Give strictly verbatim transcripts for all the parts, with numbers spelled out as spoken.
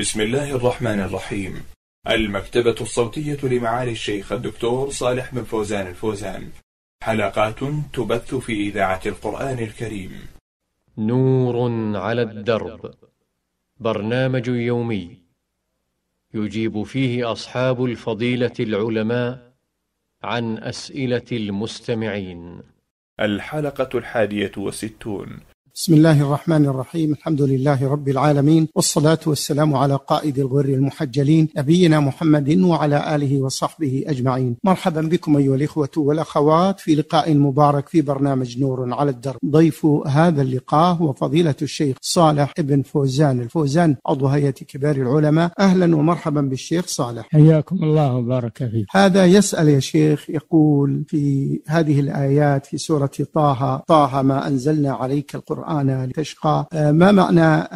بسم الله الرحمن الرحيم. المكتبة الصوتية لمعالي الشيخ الدكتور صالح بن فوزان الفوزان، حلقات تبث في إذاعة القرآن الكريم. نور على الدرب، برنامج يومي يجيب فيه أصحاب الفضيلة العلماء عن أسئلة المستمعين. الحلقة الحادية وستون. بسم الله الرحمن الرحيم، الحمد لله رب العالمين، والصلاة والسلام على قائد الغر المحجلين نبينا محمد وعلى آله وصحبه أجمعين. مرحبا بكم أيها الإخوة والأخوات في لقاء مبارك في برنامج نور على الدرب. ضيف هذا اللقاء هو فضيلة الشيخ صالح بن فوزان الفوزان، عضو هيئة كبار العلماء. أهلا ومرحبا بالشيخ صالح، حياكم الله وبارك فيك. هذا يسأل يا شيخ، يقول في هذه الآيات في سورة طه: طه ما أنزلنا عليك القرآن القرآن لتشقى، ما معنى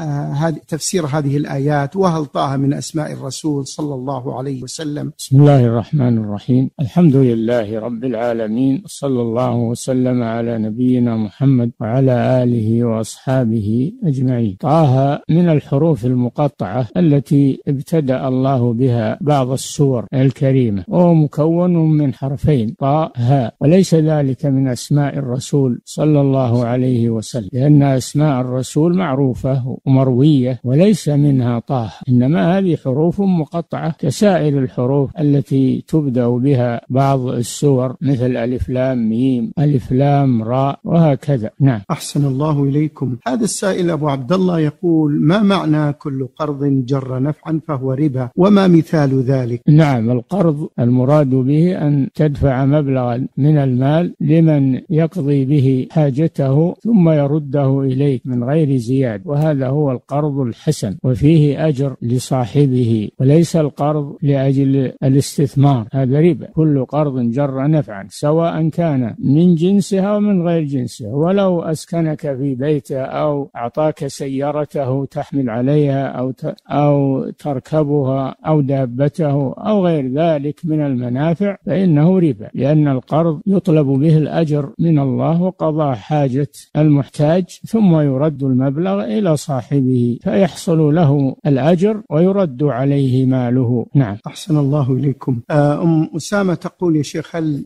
تفسير هذه الآيات، وهل طه من أسماء الرسول صلى الله عليه وسلم؟ بسم الله الرحمن الرحيم، الحمد لله رب العالمين، صلى الله وسلم على نبينا محمد وعلى آله وأصحابه أجمعين. طه من الحروف المقطعة التي ابتدأ الله بها بعض السور الكريمة، وهو مكون من حرفين طه، وليس ذلك من أسماء الرسول صلى الله عليه وسلم، لأن أسماء الرسول معروفة ومروية وليس منها طه، إنما هذه حروف مقطعة كسائر الحروف التي تبدأ بها بعض السور، مثل ألف لام ميم، ألف لام راء، وهكذا. نعم. أحسن الله إليكم. هذا السائل أبو عبد الله يقول: ما معنى كل قرض جر نفعا فهو ربا، وما مثال ذلك؟ نعم، القرض المراد به أن تدفع مبلغا من المال لمن يقضي به حاجته ثم يرد رده إليك من غير زيادة، وهذا هو القرض الحسن، وفيه أجر لصاحبه، وليس القرض لأجل الاستثمار، هذا ربا. كل قرض جر نفعا سواء كان من جنسها ومن غير جنسها، ولو أسكنك في بيته أو أعطاك سيارته تحمل عليها أو أو تركبها أو دابته أو غير ذلك من المنافع، فإنه ربا، لأن القرض يطلب به الأجر من الله وقضاء حاجة المحتاج ثم يرد المبلغ إلى صاحبه فيحصل له الأجر ويرد عليه ماله. نعم. أحسن الله إليكم. أم أسامة تقول: يا شيخ، هل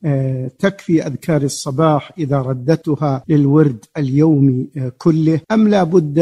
تكفي أذكار الصباح إذا ردتها للورد اليومي كله، أم لا بد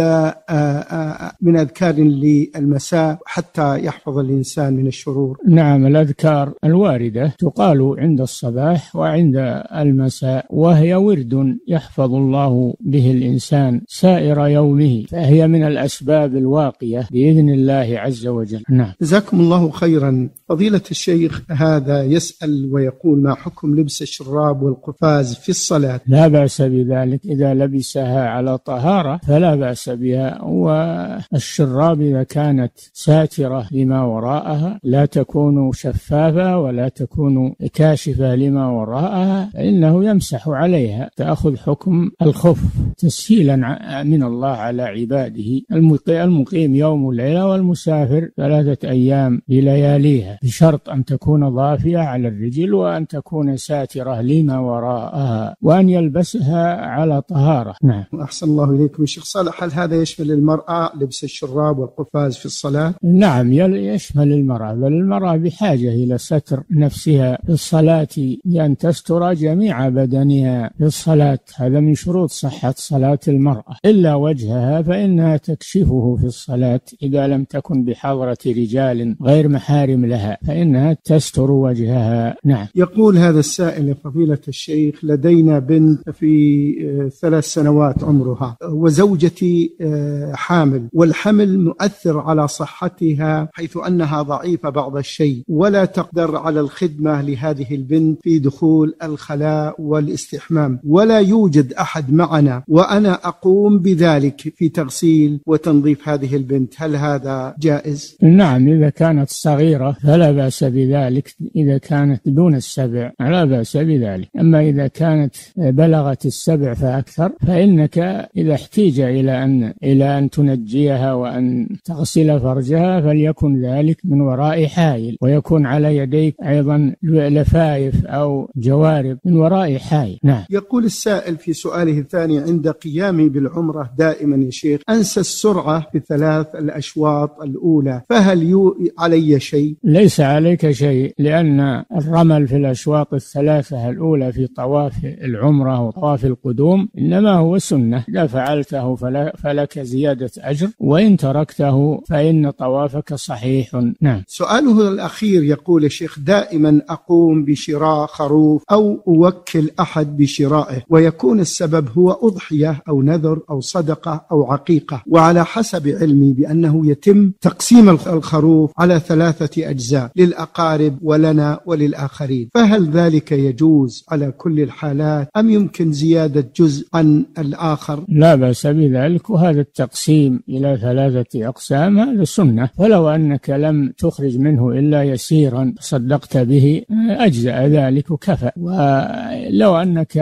من أذكار للمساء حتى يحفظ الإنسان من الشرور؟ نعم، الأذكار الواردة تقال عند الصباح وعند المساء، وهي ورد يحفظ الله به الإنسان الإنسان سائر يومه، فهي من الأسباب الواقية بإذن الله عز وجل. نعم. جزاكم الله خيرا. فضيلة الشيخ، هذا يسأل ويقول: ما حكم لبس الشراب والقفاز في الصلاة؟ لا بأس بذلك، إذا لبسها على طهارة فلا بأس بها، والشراب إذا كانت ساترة لما وراءها، لا تكون شفافة ولا تكون كاشفة لما وراءها، فإنه يمسح عليها، تأخذ حكم الخف تسهيلا من الله على عباده، المقيم يوم وليلة والمسافر ثلاثة أيام بلياليها، بشرط أن تكون ضافية على الرجل، وأن تكون ساترة لما وراءها، وأن يلبسها على طهارة. نعم. أحسن الله إليكم. الشيخ صالح، هل هذا يشمل المرأة لبس الشراب والقفاز في الصلاة؟ نعم، يشمل المرأة، بل المرأة بحاجة إلى ستر نفسها في الصلاة، لأن تستر جميع بدنها في الصلاة، هذا من شروط صحة صلاة المرأة، إلا وجهها فإنها تكشفه في الصلاة إذا لم تكن بحضرة رجال غير محارم لها، فإنها تستر وجهها. نعم. يقول هذا السائل: فضيلة الشيخ، لدينا بنت في ثلاث سنوات عمرها، وزوجتي حامل، والحمل مؤثر على صحتها حيث أنها ضعيفة بعض الشيء، ولا تقدر على الخدمة لهذه البنت في دخول الخلاء والاستحمام، ولا يوجد أحد معنا، وأنا أقوم بذلك في تغسيل وتنظيف هذه البنت، هل هذا جائز؟ نعم، إذا كانت صغيرة فلا بأس بذلك، إذا كانت دون السبع فلا بأس بذلك، أما إذا كانت بلغت السبع فأكثر، فإنك إذا احتيج إلى أن إلى أن تنجيها وأن تغسل فرجها فليكن ذلك من وراء حائل، ويكون على يديك أيضا لفائف أو جوارب من وراء حائل. نعم. يقول السائل في سؤاله الثاني: عند قيام اهتمامي بالعمرة دائما يا شيخ أنسى السرعة في ثلاث الأشواط الأولى، فهل علي شيء؟ ليس عليك شيء، لأن الرمل في الأشواط الثلاثة الأولى في طواف العمرة وطواف القدوم إنما هو سنة، إذا فعلته فلك زيادة أجر، وإن تركته فإن طوافك صحيح. نعم. سؤاله الأخير يقول يا شيخ دائما أقوم بشراء خروف أو أوكل أحد بشرائه، ويكون السبب هو أضحية أو نذر أو صدقة أو عقيقة، وعلى حسب علمي بأنه يتم تقسيم الخروف على ثلاثة أجزاء للأقارب ولنا وللآخرين، فهل ذلك يجوز على كل الحالات أم يمكن زيادة جزء عن الآخر؟ لا بأس بذلك، وهذا التقسيم إلى ثلاثة أقسام هذا سنة، ولو أنك لم تخرج منه إلا يسيرا صدقت به أجزأ ذلك وكفى، ولو أنك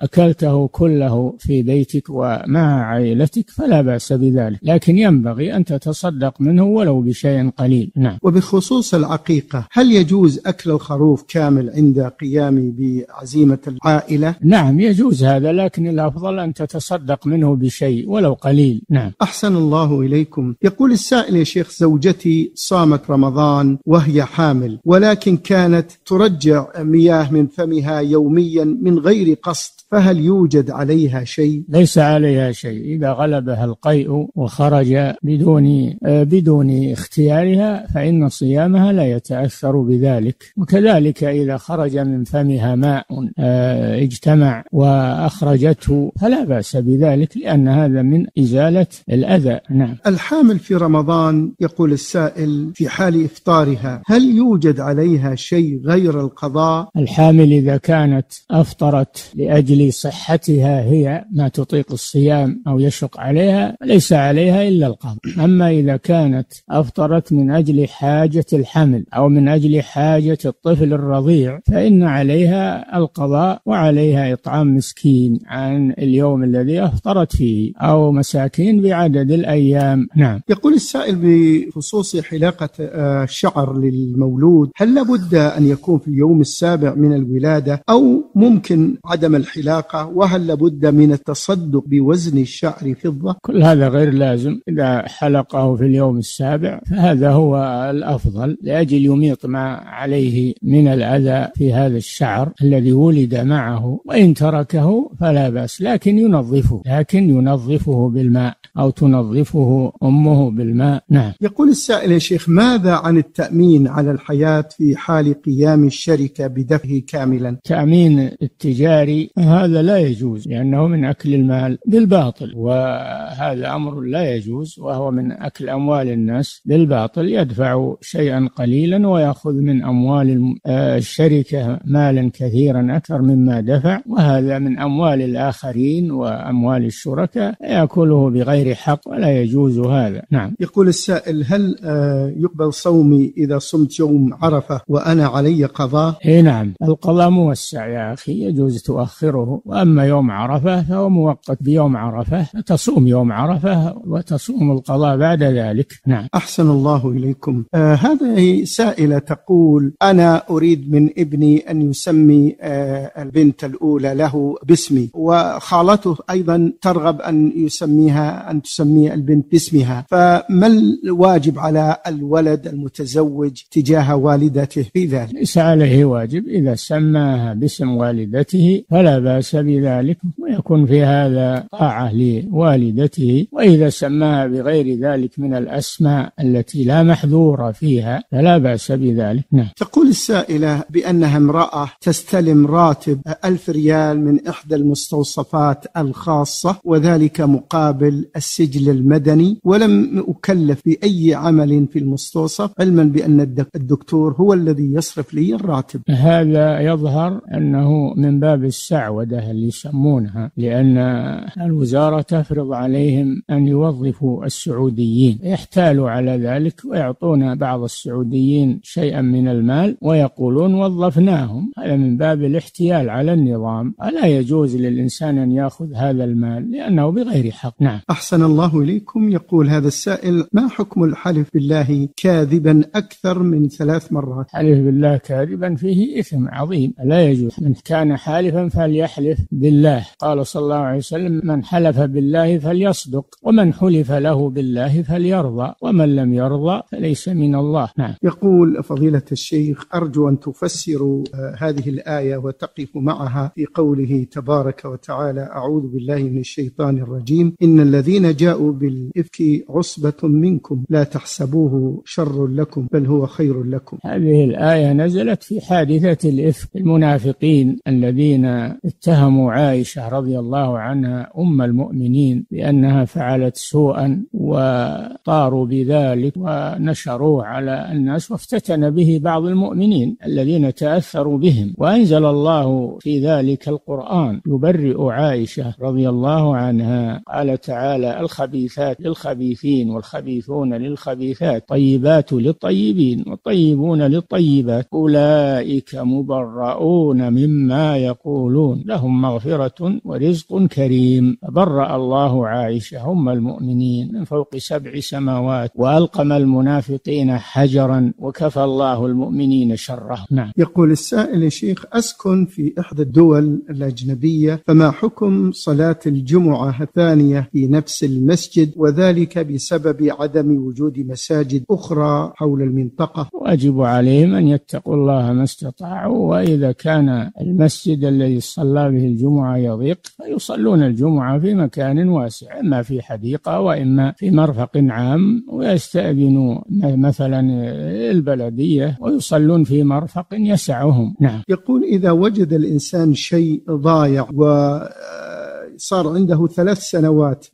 أكلته كله في بيتك ومع عائلتك فلا بأس بذلك، لكن ينبغي أن تتصدق منه ولو بشيء قليل. نعم. وبخصوص العقيقة هل يجوز أكل الخروف كامل عند قيامي بعزيمة العائلة؟ نعم يجوز هذا، لكن الأفضل أن تتصدق منه بشيء ولو قليل. نعم. أحسن الله إليكم. يقول السائل يا شيخ زوجتي صامت رمضان وهي حامل، ولكن كانت ترجع مياه من فمها يوميا من غير قصد، فهل يوجد عليها شيء؟ ليس عليها شيء، إذا غلبها القيء وخرج بدون بدون اختيارها فإن صيامها لا يتأثر بذلك، وكذلك إذا خرج من فمها ماء اجتمع وأخرجته فلا بأس بذلك، لأن هذا من إزالة الأذى. نعم. الحامل في رمضان يقول السائل في حال إفطارها هل يوجد عليها شيء غير القضاء؟ الحامل إذا كانت أفطرت لأجل لصحتها هي ما تطيق الصيام أو يشق عليها ليس عليها إلا القضاء، أما إذا كانت أفطرت من أجل حاجة الحمل أو من أجل حاجة الطفل الرضيع فإن عليها القضاء، وعليها إطعام مسكين عن اليوم الذي أفطرت فيه أو مساكين بعدد الأيام. نعم. يقول السائل بخصوص حلاقة الشعر للمولود هل لابد أن يكون في اليوم السابع من الولادة أو ممكن عدم الحلاقة؟ وهل لابد من التصدق بوزن الشعر فضة؟ كل هذا غير لازم، إذا حلقه في اليوم السابع فهذا هو الأفضل لأجل يميط ما عليه من الأذى في هذا الشعر الذي ولد معه، وإن تركه فلا بأس، لكن ينظفه لكن ينظفه بالماء أو تنظفه أمه بالماء. نعم. يقول السائل يا شيخ ماذا عن التأمين على الحياة في حال قيام الشركة بدفعه كاملا؟ تأمين التجاري هذا لا يجوز، لأنه من أكل المال بالباطل، وهذا أمر لا يجوز، وهو من أكل أموال الناس بالباطل، يدفع شيئا قليلا ويأخذ من أموال الشركة مالا كثيرا أكثر مما دفع، وهذا من أموال الآخرين وأموال الشركاء يأكله بغير حق ولا يجوز هذا. نعم. يقول السائل هل يقبل صومي إذا صمت يوم عرفة وأنا علي قضاء؟ إيه نعم، القضاء موسع يا أخي، يجوز تؤخره، وأما يوم عرفة فهو موقت بيوم عرفة، تصوم يوم عرفة وتصوم القضاء بعد ذلك. نعم. أحسن الله إليكم. آه هذه سائلة تقول أنا أريد من ابني أن يسمي آه البنت الأولى له باسمي، وخالته أيضا ترغب أن يسميها أن تسمي البنت باسمها، فما الواجب على الولد المتزوج تجاه والدته في ذلك؟ ليس عليه واجب، إذا سماها باسم والدته فلا بأس بذلك، ويكون في هذا طاعة لوالدته، وإذا سماها بغير ذلك من الأسماء التي لا محذور فيها فلا بأس بذلك. نعم. تقول السائلة بأنها امرأة تستلم راتب ألف ريال من إحدى المستوصفات الخاصة، وذلك مقابل السجل المدني، ولم أكلف بأي عمل في المستوصف، علما بأن الدكتور هو الذي يصرف لي الراتب. هذا يظهر أنه من باب السعوة اللي يسمونها، لأن الوزارة تفرض عليهم أن يوظفوا السعوديين، يحتالوا على ذلك ويعطون بعض السعوديين شيئا من المال ويقولون وظفناهم، هذا من باب الاحتيال على النظام، ألا يجوز للإنسان أن يأخذ هذا المال لأنه بغير حق. نعم. أحسن الله إليكم. يقول هذا السائل ما حكم الحلف بالله كاذبا أكثر من ثلاث مرات؟ حلف بالله كاذبا فيه إثم عظيم لا يجوز، من كان حالفا فليحلف بالله، قال صلى الله عليه وسلم من حلف بالله فليصدق، ومن حلف له بالله فليرضى، ومن لم يرضى فليس من الله. نعم. يقول فضيلة الشيخ: أرجو أن تفسروا هذه الآية وتقف معها في قوله تبارك وتعالى: أعوذ بالله من الشيطان الرجيم، إن الذين جاءوا بالإفك عصبة منكم لا تحسبوه شر لكم بل هو خير لكم. هذه الآية نزلت في حادثة الإفك، المنافقين الذين اتهموا عائشة رضي الله عنها أم المؤمنين بأنها فعلت سوءا، وطاروا بذلك ونشروه على الناس، وافتتن به بعض المؤمنين الذين تأثروا بهم، وأنزل الله في ذلك القرآن يبرئ عائشة رضي الله عنها. قال تعالى: الخبيثات للخبيثين والخبيثون للخبيثات، طيبات للطيبين والطيبون للطيبات، أولئك مبرؤون مما يقولون لهم مغفرة ورزق كريم. برأ الله عائشة أم المؤمنين من فوق سبع سماوات، وألقم المنافقين حجرا، وكفى الله المؤمنين شره. نعم. يقول السائل: الشيخ، أسكن في إحدى الدول الأجنبية، فما حكم صلاة الجمعة الثانية في نفس المسجد، وذلك بسبب عدم وجود مساجد أخرى حول المنطقة؟ واجب عليهم أن يتقوا الله ما استطاعوا، وإذا كان المسجد الذي صلى به الجمعة يضيق فيصلون الجمعة في مكان واسع، إما في حديقة وإما في مرفق عام، ويستأذنوا مثلا البلدية ويصلون في مرفق يسعهم. نعم. يقول: إذا وجد الإنسان شيء ضايع و صار عنده ثلاث سنوات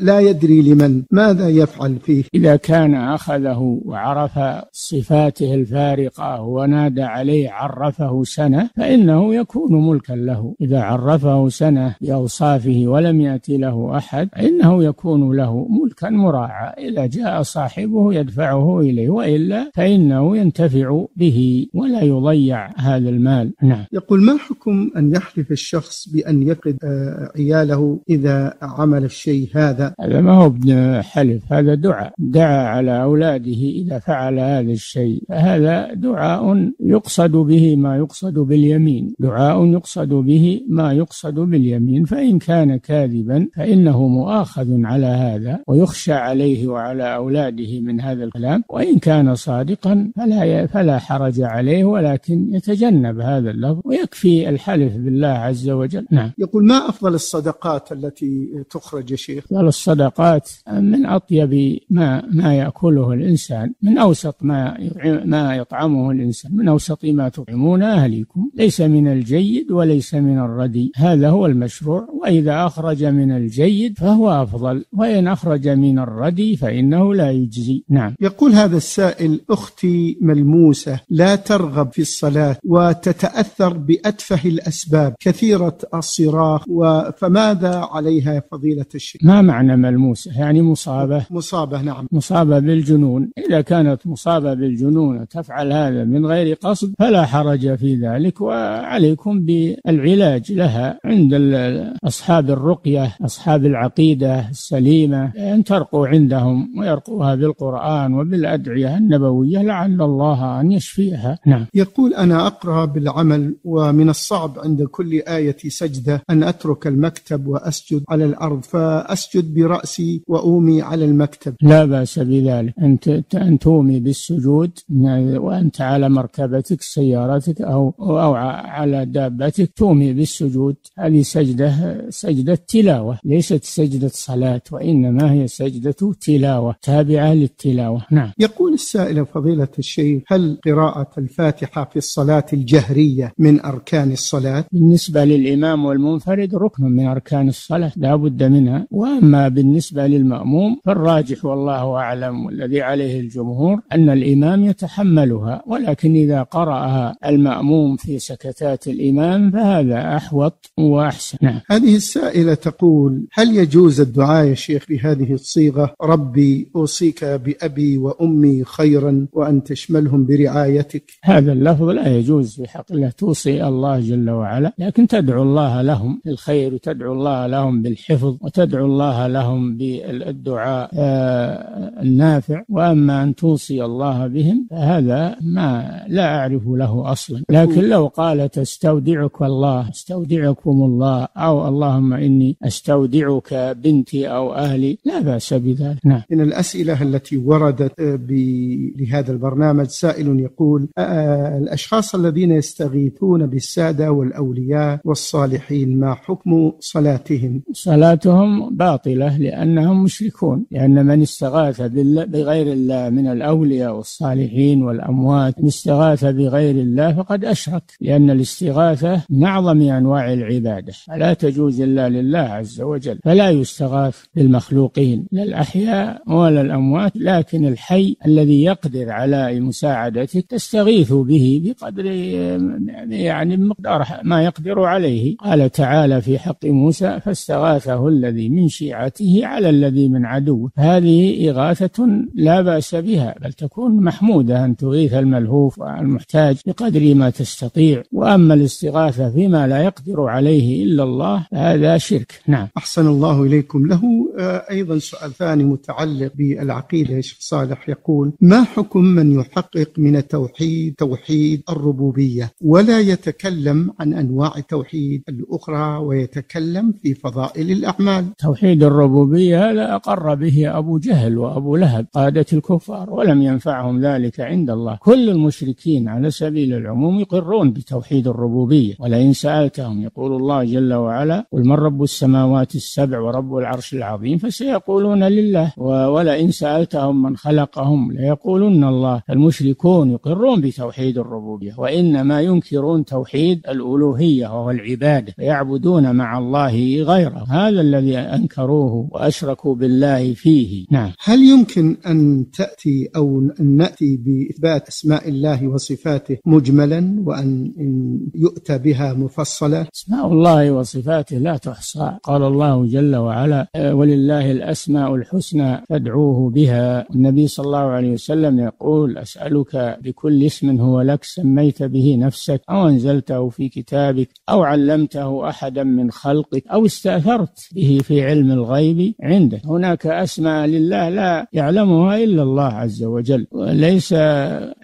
لا يدري لمن، ماذا يفعل فيه؟ إذا كان أخذه وعرف صفاته الفارقة ونادى عليه عرفه سنة فإنه يكون ملكا له. إذا عرفه سنة بأوصافه ولم يأتي له أحد فإنه يكون له ملكا مراعى، إذا جاء صاحبه يدفعه إليه، وإلا فإنه ينتفع به ولا يضيع هذا المال. نعم. يقول: ما حكم أن يحلف الشخص بأن يقد عياله إذا عمل الشيء هذا؟ هذا ما هو حلف، هذا دعاء، دعا على أولاده إذا فعل هذا الشيء، هذا دعاء يقصد به ما يقصد باليمين، دعاء يقصد به ما يقصد باليمين، فإن كان كاذبا فإنه مؤاخذ على هذا ويخشى عليه وعلى أولاده من هذا الكلام، وإن كان صادقا فلا فلا حرج عليه، ولكن يتجنب هذا اللفظ ويكفي الحلف بالله عز وجل. نعم. يقول: ما أفضل الصدقة التي تخرج يا شيخ؟ الصدقات من أطيب ما ما يأكله الإنسان، من أوسط ما ما يطعمه الإنسان، من أوسط ما تطعمون أهليكم، ليس من الجيد وليس من الردي، هذا هو المشروع، وإذا أخرج من الجيد فهو أفضل، وإن أخرج من الردي فإنه لا يجزي. نعم. يقول هذا السائل: أختي ملموسة لا ترغب في الصلاة وتتأثر بأتفه الأسباب كثيرة الصراخ، فما ماذا عليها يا فضيلة الشيخ؟ ما معنى ملموسة؟ يعني مصابة. مصابة. نعم. مصابة بالجنون، إذا كانت مصابة بالجنون تفعل هذا من غير قصد فلا حرج في ذلك، وعليكم بالعلاج لها عند أصحاب الرقية، أصحاب العقيدة السليمة، أن ترقوا عندهم ويرقوها بالقرآن وبالأدعية النبوية لعل الله أن يشفيها. نعم. يقول: أنا أقرأ بالعمل، ومن الصعب عند كل آية سجدة أن أترك المكتب وأسجد على الأرض، فأسجد برأسي وأومي على المكتب. لا بأس بذلك، أن تومي بالسجود وأنت على مركبتك، سيارتك أو, أو على دابتك، تومي بالسجود، هذه سجدة سجدة تلاوة، ليست سجدة صلاة، وإنما هي سجدة تلاوة تابعة للتلاوة. نعم. يقول السائل: فضيلة الشيخ، هل قراءة الفاتحة في الصلاة الجهرية من أركان الصلاة؟ بالنسبة للإمام والمنفرد ركن من أركان كان الصلاة، لا بد منها، وأما بالنسبة للمأموم فالراجح والله أعلم والذي عليه الجمهور أن الإمام يتحملها، ولكن إذا قرأها المأموم في سكتات الإمام فهذا أحوط وأحسن. نعم. هذه السائلة تقول: هل يجوز الدعاء يا شيخ بهذه الصيغة: ربي أوصيك بأبي وأمي خيرا وأن تشملهم برعايتك؟ هذا اللفظ لا يجوز في حق الله، توصي الله جل وعلا، لكن تدعو الله لهم الخير وتدعو تدعو الله لهم بالحفظ وتدعو الله لهم بالدعاء النافع. وأما أن توصي الله بهم هذا ما لا أعرف له أصلا. لكن لو قال تستودعك الله استودعكم الله أو اللهم إني أستودعك بنتي أو أهلي لا بأس بذلك. نعم. من الأسئلة التي وردت لهذا البرنامج سائل يقول الأشخاص الذين يستغيثون بالسادة والأولياء والصالحين ما حكم صلاتهم؟ صلاتهم باطلة لأنهم مشركون، لأن من استغاث بغير الله من الأولياء والصالحين والأموات من استغاث بغير الله فقد أشرك، لأن الاستغاثة من أعظم أنواع العبادة لا تجوز إلا لله عز وجل، فلا يستغاث بالمخلوقين لا الأحياء ولا الأموات، لكن الحي الذي يقدر على مساعدتك تستغيث به بقدر يعني مقدار ما يقدر عليه. قال تعالى في حق موسى فاستغاثه الذي من شيعته على الذي من عدوه، هذه إغاثة لا بأس بها، بل تكون محمودة أن تغيث الملهوف والمحتاج بقدر ما تستطيع. وأما الاستغاثة فيما لا يقدر عليه إلا الله هذا شرك. نعم. أحسن الله إليكم. له أيضا سؤال ثاني متعلق بالعقيدة. الشيخ صالح يقول ما حكم من يحقق من التوحيد توحيد الربوبية ولا يتكلم عن أنواع التوحيد الأخرى ويتكلم في فضائل الأعمال؟ توحيد الربوبية هذا أقر به أبو جهل وأبو لهب قادة الكفار ولم ينفعهم ذلك عند الله. كل المشركين على سبيل العموم يقرون بتوحيد الربوبية، ولئن سألتهم يقول الله جل وعلا قل من رب السماوات السبع ورب العرش العظيم فسيقولون لله، ولئن سألتهم من خلقهم ليقولن الله. المشركون يقرون بتوحيد الربوبية وإنما ينكرون توحيد الألوهية وهو العبادة، يعبدون مع الله غيره، هذا الذي أنكروه وأشركوا بالله فيه. نعم. هل يمكن أن تأتي أو أن نأتي بإثبات أسماء الله وصفاته مجملا وأن يؤتى بها مفصلة؟ أسماء الله وصفاته لا تحصى، قال الله جل وعلا ولله الأسماء الحسنى فادعوه بها. النبي صلى الله عليه وسلم يقول أسألك بكل اسم هو لك سميت به نفسك أو أنزلته في كتابك أو علمته أحدا من خلقك أو استأثرت به في علم الغيب عنده. هناك أسماء لله لا يعلمها إلا الله عز وجل، وليس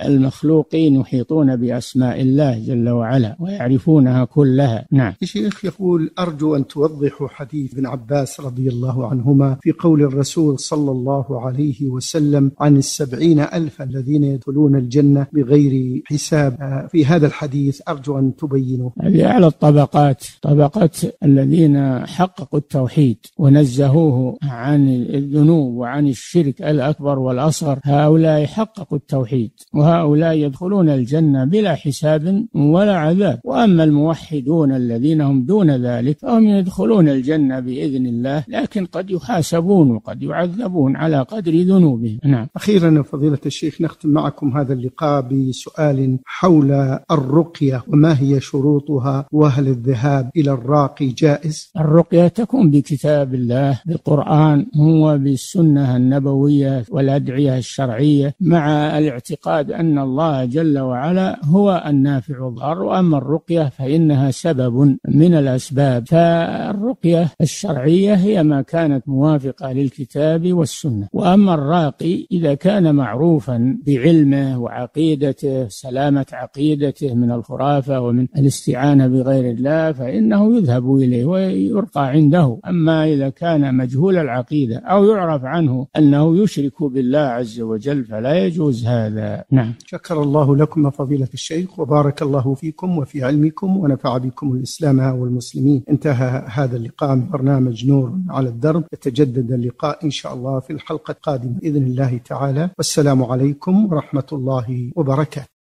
المخلوقين يحيطون بأسماء الله جل وعلا ويعرفونها كلها. نعم. الشيخ يقول أرجو أن توضحوا حديث ابن عباس رضي الله عنهما في قول الرسول صلى الله عليه وسلم عن السبعين ألف الذين يدخلون الجنة بغير حساب. في هذا الحديث أرجو أن تبينوا. هذه أعلى الطبقات، طبقة الذين حققوا التوحيد ونزهوه عن الذنوب وعن الشرك الأكبر والأصغر، هؤلاء حققوا التوحيد وهؤلاء يدخلون الجنة بلا حساب ولا عذاب. وأما الموحدون الذين هم دون ذلك فهم يدخلون الجنة بإذن الله، لكن قد يحاسبون وقد يعذبون على قدر ذنوبهم. نعم. أخيرا فضيلة الشيخ نختم معكم هذا اللقاء بسؤال حول الرقية وما هي شروطها وهل الذهاب إلى الراقي جائز؟ الرقية تكون بكتاب الله بالقرآن هو بالسنة النبوية والأدعية الشرعية مع الاعتقاد أن الله جل وعلا هو النافع والضار. وأما الرقية فإنها سبب من الأسباب، فالرقية الشرعية هي ما كانت موافقة للكتاب والسنة. وأما الراقي إذا كان معروفا بعلمه وعقيدته سلامة عقيدته من الخرافة ومن الاستعانة بغير الله فإنه يذهب إليه ويرقى عنده. أما إذا كان مجهول العقيدة أو يعرف عنه أنه يشرك بالله عز وجل فلا يجوز هذا. نعم. شكر الله لكم فضيلة الشيخ وبارك الله فيكم وفي علمكم ونفع بكم الإسلام والمسلمين. انتهى هذا اللقاء من برنامج نور على الدرب. يتجدد اللقاء إن شاء الله في الحلقة القادمة بإذن الله تعالى، والسلام عليكم ورحمة الله وبركاته.